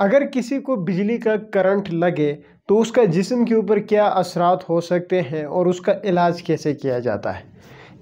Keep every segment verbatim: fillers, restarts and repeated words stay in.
अगर किसी को बिजली का करंट लगे तो उसका जिस्म के ऊपर क्या असरात हो सकते हैं और उसका इलाज कैसे किया जाता है।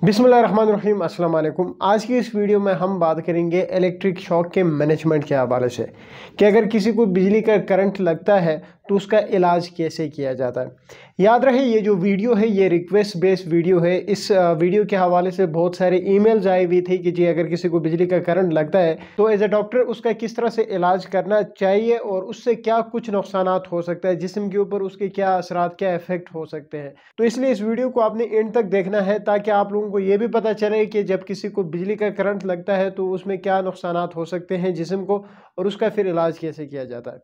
बिस्मिल्लाहिर्रहमानिर्रहीम, अस्सलाम वालेकुम। आज की इस वीडियो में हम बात करेंगे इलेक्ट्रिक शॉक के मैनेजमेंट के हवाले से कि अगर किसी को बिजली का करंट लगता है तो उसका इलाज कैसे किया जाता है। याद रहे ये जो वीडियो है ये रिक्वेस्ट बेस्ड वीडियो है। इस वीडियो के हवाले से बहुत सारे ईमेल्स आए हुए थे कि जी अगर किसी को बिजली का करंट लगता है तो एज ए डॉक्टर उसका किस तरह से इलाज करना चाहिए और उससे क्या कुछ नुकसान हो सकता है, जिस्म के ऊपर उसके क्या असरात क्या इफेक्ट हो सकते हैं। तो इसलिए इस वीडियो को आपने एंड तक देखना है ताकि आप लोगों को ये भी पता चले कि जब किसी को बिजली का करंट लगता है तो उसमें क्या नुकसान हो सकते हैं जिस्म को और उसका फिर इलाज कैसे किया जाता है।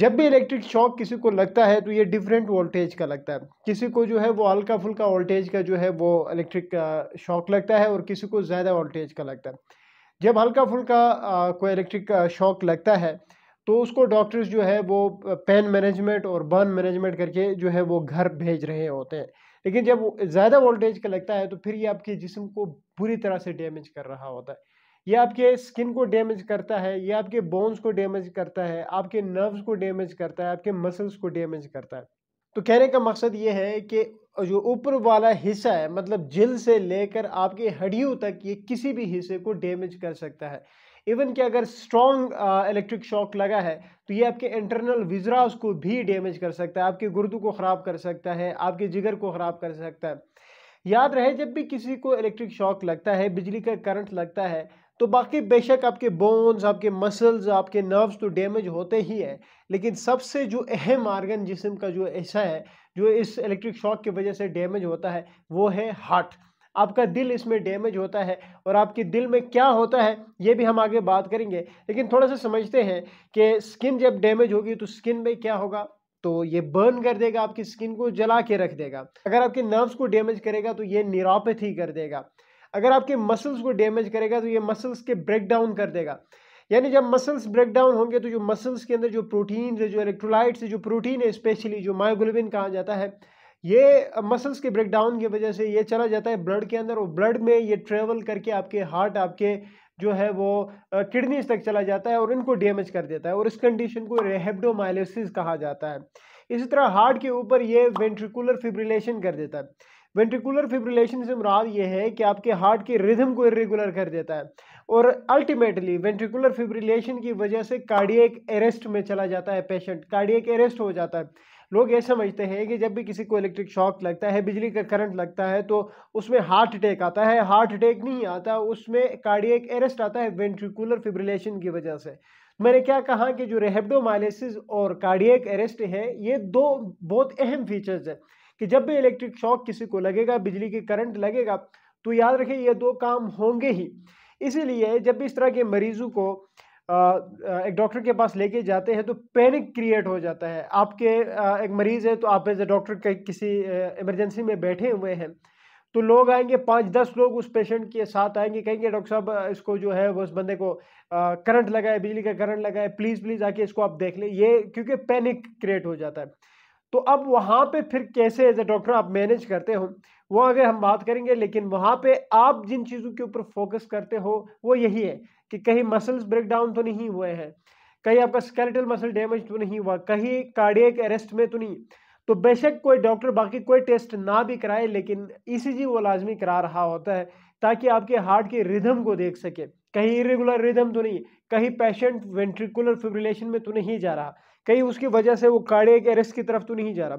जब भी इलेक्ट्रिक शॉक किसी को लगता है तो ये डिफरेंट वोल्टेज का लगता है। किसी को जो है वो हल्का फुल्का वोल्टेज का जो है वो इलेक्ट्रिक शॉक लगता है और किसी को ज़्यादा वोल्टेज का लगता है। जब हल्का फुल्का कोई इलेक्ट्रिक शॉक लगता है तो उसको डॉक्टर्स जो है वो पेन मैनेजमेंट और बर्न मैनेजमेंट करके जो है वो घर भेज रहे होते हैं। लेकिन जब ज़्यादा वोल्टेज का लगता है तो फिर ये आपके जिस्म को बुरी तरह से डैमेज कर रहा होता है। ये आपके स्किन को डैमेज करता है, ये आपके बोन्स को डैमेज करता है, आपके नर्व्स को डैमेज करता है, आपके मसल्स को डैमेज करता है। तो कहने का मकसद ये है कि जो ऊपर वाला हिस्सा है मतलब जिल्द से लेकर आपके हड्डियों तक ये किसी भी हिस्से को डैमेज कर सकता है। इवन कि अगर स्ट्रॉन्ग इलेक्ट्रिक शॉक लगा है तो ये आपके इंटरनल विजरास को भी डैमेज कर सकता है, आपके गुर्दों को ख़राब कर सकता है, आपके जिगर को ख़राब कर सकता है। याद रहे जब भी किसी को इलेक्ट्रिक शॉक लगता है, बिजली का करंट लगता है, तो बाकी बेशक आपके बोन्स, आपके मसल्स, आपके नर्व्स तो डैमेज होते ही है, लेकिन सबसे जो अहम आर्गन जिस्म का जो ऐसा है जो इस इलेक्ट्रिक शॉक की वजह से डैमेज होता है वो है हार्ट। आपका दिल इसमें डैमेज होता है और आपके दिल में क्या होता है ये भी हम आगे बात करेंगे। लेकिन थोड़ा सा समझते हैं कि स्किन जब डैमेज होगी तो स्किन में क्या होगा, तो ये बर्न कर देगा, आपकी स्किन को जला के रख देगा। अगर आपके नर्व्स को डैमेज करेगा तो ये न्यूरोपैथी कर देगा। अगर आपके मसल्स को डैमेज करेगा तो ये मसल्स के ब्रेकडाउन कर देगा। यानी जब मसल्स ब्रेकडाउन होंगे तो जो मसल्स के अंदर जो प्रोटीन है, जो इलेक्ट्रोलाइट्स है, जो प्रोटीन है स्पेशली जो मायोग्लोबिन कहा जाता है, ये मसल्स के ब्रेकडाउन की वजह से ये चला जाता है ब्लड के अंदर और ब्लड में ये ट्रेवल करके आपके हार्ट, आपके जो है वो किडनीज तक चला जाता है और इनको डैमेज कर देता है और इस कंडीशन को रेहेब्डोमायलिसिस कहा जाता है। इसी तरह हार्ट के ऊपर ये वेंट्रिकुलर फिब्रिलेशन कर देता है। वेंट्रिकुलर फिब्रिलेशन से मुराद ये है कि आपके हार्ट के रिदम को इरेगुलर कर देता है और अल्टीमेटली वेंट्रिकुलर फिब्रिलेशन की वजह से कार्डियक अरेस्ट में चला जाता है पेशेंट, कार्डियक अरेस्ट हो जाता है। लोग ये समझते हैं कि जब भी किसी को इलेक्ट्रिक शॉक लगता है, बिजली का करंट लगता है, तो उसमें हार्ट अटैक आता है। हार्ट अटैक नहीं आता, उसमें कार्डियक अरेस्ट आता है वेंट्रिकुलर फिब्रिलेशन की वजह से। मैंने क्या कहा कि जो रेहेब्डोमायलिसिस और कार्डियक अरेस्ट है ये दो बहुत अहम फीचर्स हैं कि जब भी इलेक्ट्रिक शॉक किसी को लगेगा, बिजली के करंट लगेगा, तो याद रखें ये दो काम होंगे ही। इसीलिए जब भी इस तरह के मरीजों को एक डॉक्टर के पास लेके जाते हैं तो पैनिक क्रिएट हो जाता है। आपके एक मरीज़ है तो आप एज ए डॉक्टर किसी इमरजेंसी में बैठे हुए हैं तो लोग आएंगे, पाँच दस लोग उस पेशेंट के साथ आएंगे, कहेंगे डॉक्टर साहब इसको जो है वो उस बंदे को करंट लगा है, बिजली का करंट लगा है, प्लीज़ प्लीज़ आके इसको आप देख लें, ये क्योंकि पैनिक क्रिएट हो जाता है। तो अब वहाँ पे फिर कैसे एज ए डॉक्टर आप मैनेज करते हो वो अगर हम बात करेंगे, लेकिन वहाँ पे आप जिन चीज़ों के ऊपर फोकस करते हो वो यही है कि कहीं मसल्स ब्रेकडाउन तो नहीं हुए हैं, कहीं आपका स्केलेटल मसल डैमेज तो नहीं हुआ, कहीं कार्डियक अरेस्ट में तो नहीं। तो बेशक कोई डॉक्टर बाकी कोई टेस्ट ना भी कराए लेकिन ईसीजी वो लाजमी करा रहा होता है ताकि आपके हार्ट के रिदम को देख सके, कहीं इरेगुलर रिदम तो नहीं, कहीं पेशेंट वेंट्रिकुलर फिब्रिलेशन में तो नहीं जा रहा, कहीं उसकी वजह से वो कार्डियक अरेस्ट की तरफ तो नहीं जा रहा।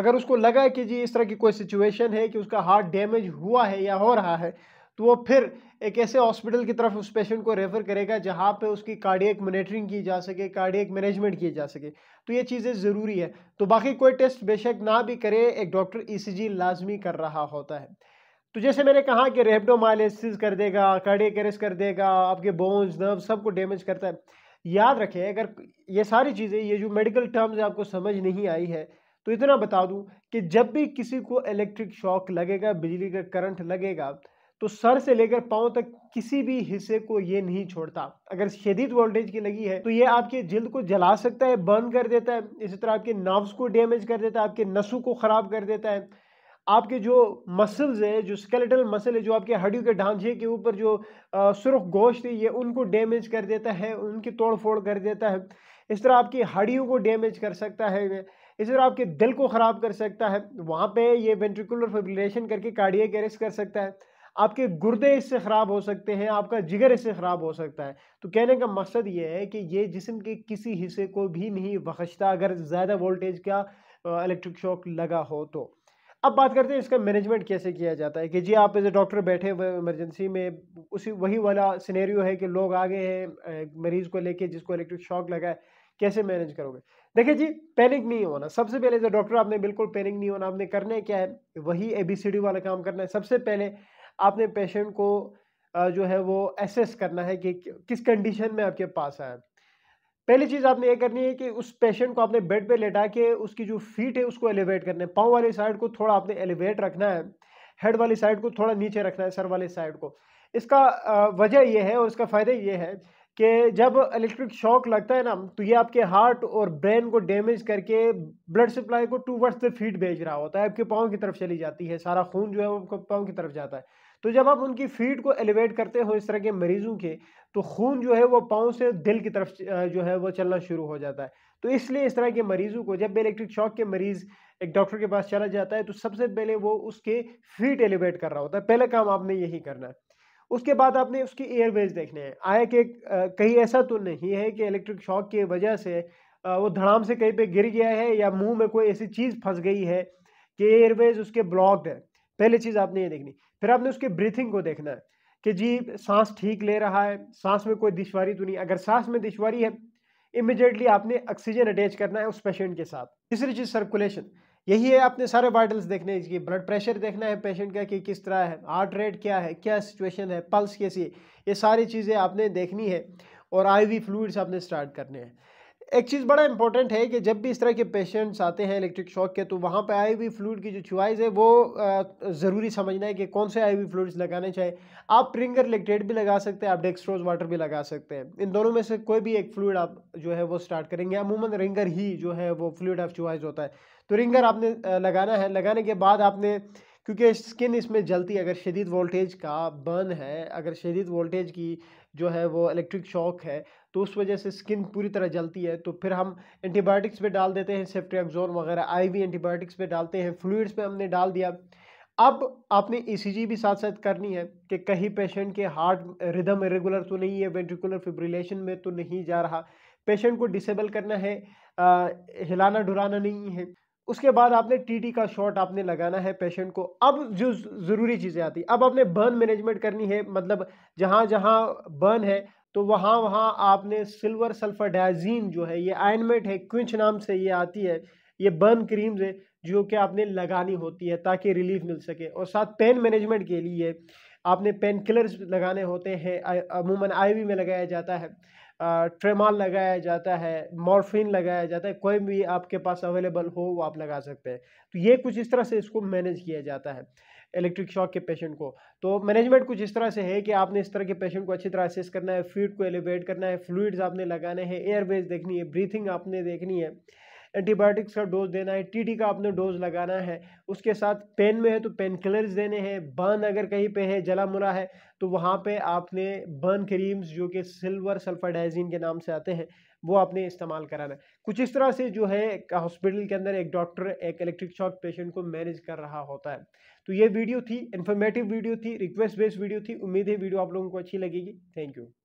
अगर उसको लगा कि जी इस तरह की कोई सिचुएशन है कि उसका हार्ट डैमेज हुआ है या हो रहा है तो वो फिर एक ऐसे हॉस्पिटल की तरफ उस पेशेंट को रेफ़र करेगा जहाँ पे उसकी कार्डियक मॉनिटरिंग की जा सके, कार्डियक मैनेजमेंट की जा सके। तो ये चीज़ें ज़रूरी है। तो बाकी कोई टेस्ट बेशक ना भी करे एक डॉक्टर ईसीजी लाजमी कर रहा होता है। तो जैसे मैंने कहा कि रेहेब्डोमायलिसिस कर देगा, कार्डियक अरेस्ट कर देगा, आपके बोन्स नर्व सबको डैमेज करता है। याद रखें अगर ये सारी चीज़ें, ये जो मेडिकल टर्म्स आपको समझ नहीं आई है तो इतना बता दूं कि जब भी किसी को इलेक्ट्रिक शॉक लगेगा, बिजली का करंट लगेगा, तो सर से लेकर पाँव तक किसी भी हिस्से को ये नहीं छोड़ता। अगर शदीद वोल्टेज की लगी है तो ये आपके जिल्द को जला सकता है, बर्न कर देता है। इसी तरह आपके नर्व्स को डैमेज कर देता है, आपके नसों को ख़राब कर देता है, आपके जो मसल्स है, जो स्केलेटल मसल है, जो आपके हड्डियों के ढांचे के ऊपर जो सुर्ख गोश्त है, ये उनको डैमेज कर देता है, उनकी तोड़ फोड़ कर देता है। इस तरह आपकी हड्डियों को डैमेज कर सकता है, इस तरह आपके दिल को ख़राब कर सकता है, वहाँ पे ये वेंट्रिकुलर फिब्रिलेशन करके कार्डियक अरेस्ट कर सकता है, आपके गुर्दे इससे ख़राब हो सकते हैं, आपका जिगर इससे ख़राब हो सकता है। तो कहने का मकसद ये है कि ये जिस्म के किसी हिस्से को भी नहीं बख्शता अगर ज़्यादा वोल्टेज का इलेक्ट्रिक शॉक लगा हो। तो अब बात करते हैं इसका मैनेजमेंट कैसे किया जाता है कि जी आप एज ए डॉक्टर बैठे हुए इमरजेंसी में, उसी वही वाला सिनेरियो है कि लोग आ गए हैं मरीज़ को लेके जिसको इलेक्ट्रिक शॉक लगा है, कैसे मैनेज करोगे। देखिए जी, पैनिक नहीं होना। सबसे पहले एज ए डॉक्टर आपने बिल्कुल पैनिक नहीं होना। आपने करना है क्या है, वही ए बी सी डी वाला काम करना है। सबसे पहले आपने पेशेंट को जो है वो एसेस करना है कि किस कंडीशन में आपके पास आया। पहली चीज़ आपने ये करनी है कि उस पेशेंट को आपने बेड पे लेटा के उसकी जो फीट है उसको एलिवेट करना है। पाँव वाली साइड को थोड़ा आपने एलिवेट रखना है, हेड वाली साइड को थोड़ा नीचे रखना है, सर वाली साइड को। इसका वजह यह है और इसका फ़ायदा ये है कि जब इलेक्ट्रिक शॉक लगता है ना, तो ये आपके हार्ट और ब्रेन को डैमेज करके ब्लड सप्लाई को टूवर्ड्स द फीट भेज रहा होता है, आपके पाँव की तरफ चली जाती है, सारा खून जो है वो पाँव की तरफ जाता है। तो जब आप उनकी फीट को एलिवेट करते हो इस तरह के मरीजों के, तो खून जो है वो पाँव से दिल की तरफ जो है वो चलना शुरू हो जाता है। तो इसलिए इस तरह के मरीजों को जब इलेक्ट्रिक शॉक के मरीज़ एक डॉक्टर के पास चला जाता है तो सबसे पहले वो उसके फीट एलिवेट कर रहा होता है, पहला काम आपने यही करना है। उसके बाद आपने उसकी एयरवेज देखने हैं, आया कि कहीं ऐसा तो नहीं है कि इलेक्ट्रिक शॉक की वजह से वो धड़ाम से कहीं पे गिर गया है या मुंह में कोई ऐसी चीज़ फंस गई है कि एयरवेज उसके ब्लॉक्ड है। पहली चीज़ आपने ये देखनी। फिर आपने उसके ब्रीथिंग को देखना है कि जी सांस ठीक ले रहा है, सांस में कोई दुश्वारी तो नहीं। अगर सांस में दुश्वारी है, इमिडिएटली आपने ऑक्सीजन अटैच करना है उस पेशेंट के साथ। तीसरी चीज़ सर्कुलेशन, यही है। आपने सारे वाइटल्स देखने हैं, इसकी ब्लड प्रेशर देखना है पेशेंट का कि किस तरह है, हार्ट रेट क्या है, क्या सिचुएशन है, पल्स कैसी है, ये सारी चीज़ें आपने देखनी है। और आईवी फ्लूइड्स आपने स्टार्ट करने हैं। एक चीज़ बड़ा इंपॉर्टेंट है कि जब भी इस तरह के पेशेंट्स आते हैं इलेक्ट्रिक शॉक के, तो वहाँ पे आईवी फ्लूइड की जो चॉइस है वो ज़रूरी समझना है कि कौन से आईवी फ्लूइड्स लगाने चाहिए। आप प्रिंगर लैक्टेट भी लगा सकते हैं, आप डेक्सट्रोज वाटर भी लगा सकते हैं। इन दोनों में से कोई भी एक फ्लूइड आप जो है वो स्टार्ट करेंगे। अमूमन रिंगर ही जो है वो फ्लूइड ऑफ चॉइस होता है। तो रिंगर आपने लगाना है। लगाने के बाद आपने, क्योंकि स्किन इसमें जलती है, अगर शदीद वोल्टेज का बर्न है, अगर शदीद वोल्टेज की जो है वो इलेक्ट्रिक शॉक है, तो उस वजह से स्किन पूरी तरह जलती है। तो फिर हम एंटीबायोटिक्स पे डाल देते हैं, सेफ्ट्रियाक्सोन वगैरह आईवी एंटीबायोटिक्स पे डालते हैं, फ्लूइड्स पे हमने डाल दिया। अब आपने ईसीजी भी साथ साथ करनी है कि कहीं पेशेंट के हार्ट रिदम इरेगुलर तो नहीं है, वेंट्रिकुलर फिब्रिलेशन में तो नहीं जा रहा, पेशेंट को डिसेबल करना है, आ, हिलाना डुलाना नहीं है। उसके बाद आपने टीटी का शॉट आपने लगाना है पेशेंट को। अब जो ज़रूरी चीज़ें आती, अब आपने बर्न मैनेजमेंट करनी है, मतलब जहाँ जहाँ बर्न है तो वहाँ वहाँ आपने सिल्वर सल्फाडाइजीन जो है, ये आयनमेट है, क्विंच नाम से ये आती है, ये बर्न क्रीम्स है जो कि आपने लगानी होती है ताकि रिलीफ मिल सके। और साथ पेन मैनेजमेंट के लिए आपने पेन किलर्स लगाने होते हैं, अमूमन आईवी में लगाया जाता है, ट्रेमाल लगाया जाता है, मॉर्फिन लगाया जाता है, कोई भी आपके पास अवेलेबल हो वो आप लगा सकते हैं। तो ये कुछ इस तरह से इसको मैनेज किया जाता है इलेक्ट्रिक शॉक के पेशेंट को। तो मैनेजमेंट कुछ इस तरह से है कि आपने इस तरह के पेशेंट को अच्छी तरह असेस करना है, फीट को एलिवेट करना है, फ्लूइड्स आपने लगाने हैं, एयरवेज देखनी है, ब्रीथिंग आपने देखनी है, एंटीबायोटिक्स का डोज देना है, टीटी का आपने डोज लगाना है, उसके साथ पेन में है तो पेन किलर्स देने हैं, बर्न अगर कहीं पे है, जला मुला है, तो वहाँ पे आपने बर्न क्रीम्स जो कि सिल्वर सल्फाडाइजीन के नाम से आते हैं वो आपने इस्तेमाल कराना है। कुछ इस तरह से जो है हॉस्पिटल के अंदर एक डॉक्टर एक इलेक्ट्रिक शॉक पेशेंट को मैनेज कर रहा होता है। तो ये वीडियो थी, इन्फॉर्मेटिव वीडियो थी, रिक्वेस्ट बेस्ड वीडियो थी। उम्मीद है वीडियो आप लोगों को अच्छी लगेगी। Thank you.